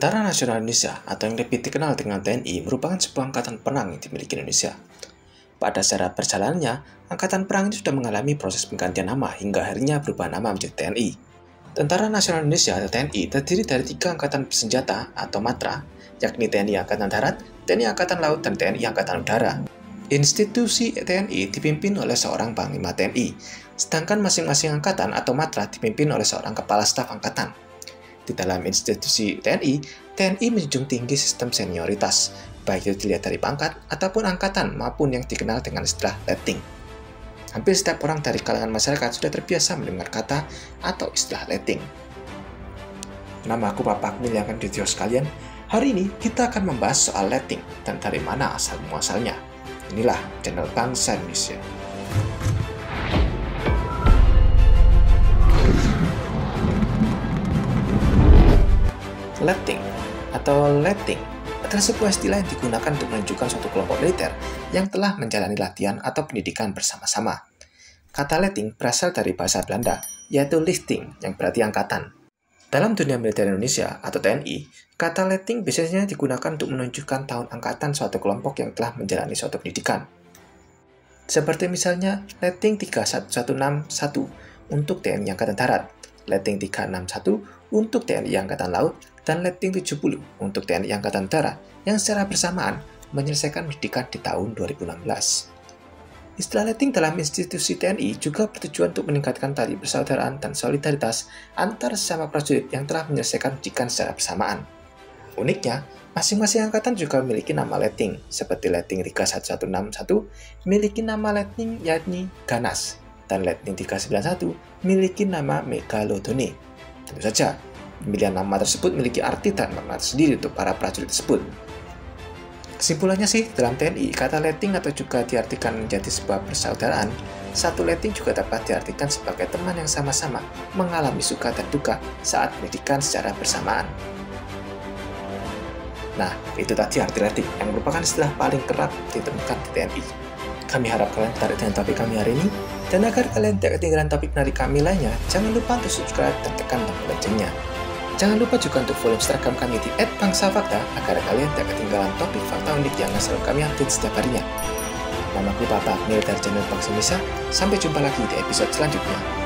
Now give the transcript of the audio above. Tentara Nasional Indonesia atau yang lebih dikenal dengan TNI merupakan sebuah angkatan perang yang dimiliki Indonesia. Pada sejarah perjalanannya, angkatan perang itu sudah mengalami proses penggantian nama hingga akhirnya berubah nama menjadi TNI. Tentara Nasional Indonesia atau TNI terdiri dari 3 angkatan bersenjata atau matra, yakni TNI Angkatan Darat, TNI Angkatan Laut, dan TNI Angkatan Udara. Institusi TNI dipimpin oleh seorang Panglima TNI, sedangkan masing-masing angkatan atau matra dipimpin oleh seorang Kepala Staf Angkatan. Di dalam institusi TNI, TNI menjunjung tinggi sistem senioritas, baik itu dilihat dari pangkat ataupun angkatan maupun yang dikenal dengan istilah letting. Hampir setiap orang dari kalangan masyarakat sudah terbiasa mendengar kata atau istilah letting. Nama aku Papa Akmil yang akan video sekalian. Hari ini kita akan membahas soal letting dan dari mana asal muasalnya. Inilah channel Bangsa Indonesia. Letting atau letting adalah sebuah istilah yang digunakan untuk menunjukkan suatu kelompok militer yang telah menjalani latihan atau pendidikan bersama-sama. Kata letting berasal dari bahasa Belanda, yaitu listing, yang berarti angkatan. Dalam dunia militer Indonesia atau TNI, kata letting biasanya digunakan untuk menunjukkan tahun angkatan suatu kelompok yang telah menjalani suatu pendidikan. Seperti misalnya, letting 39161 untuk TNI Angkatan Darat, letting 361 untuk TNI Angkatan Laut, dan letting 70 untuk TNI Angkatan Udara yang secara bersamaan menyelesaikan pendidikan di tahun 2016. Istilah letting dalam institusi TNI juga bertujuan untuk meningkatkan tali persaudaraan dan solidaritas antar sesama prajurit yang telah menyelesaikan pendidikan secara bersamaan. Uniknya, masing-masing angkatan juga memiliki nama letting, seperti letting 39161 memiliki nama letting yakni Ganas, dan letting 391 memiliki nama Megalodone. Tentu saja, pemilihan nama tersebut memiliki arti dan makna tersendiri untuk para prajurit tersebut. Kesimpulannya sih, dalam TNI, kata letting atau juga diartikan menjadi sebuah persaudaraan, satu letting juga dapat diartikan sebagai teman yang sama-sama mengalami suka dan duka saat pendidikan secara bersamaan. Nah, itu tadi arti letting yang merupakan istilah paling kerap ditemukan di TNI. Kami harap kalian tertarik dengan topik kami hari ini, dan agar kalian tidak ketinggalan topik menarik kami lainnya, jangan lupa untuk subscribe dan tekan tombol loncengnya. Jangan lupa juga untuk follow Instagram kami di @bangsafakta agar kalian tidak ketinggalan topik fakta unik yang selalu kami update setiap harinya. Namaku Papa Amir dari channel Bangsa Indonesia. Sampai jumpa lagi di episode selanjutnya.